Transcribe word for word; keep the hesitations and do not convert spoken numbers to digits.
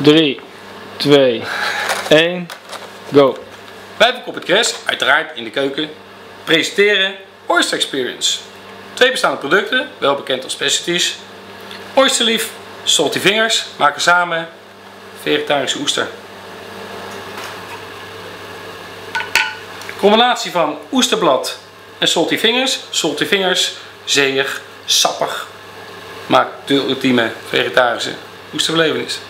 drie, twee, één, go! Wij hebben op het Cress, uiteraard in de keuken, presenteren Oyster Experience. Twee bestaande producten, wel bekend als specialties. Oyster Leaf, Salty Fingers maken samen vegetarische oester. Combinatie van Oesterblad en Salty Fingers. Salty Fingers, zeeig, sappig, maakt de ultieme vegetarische oesterbelevenis.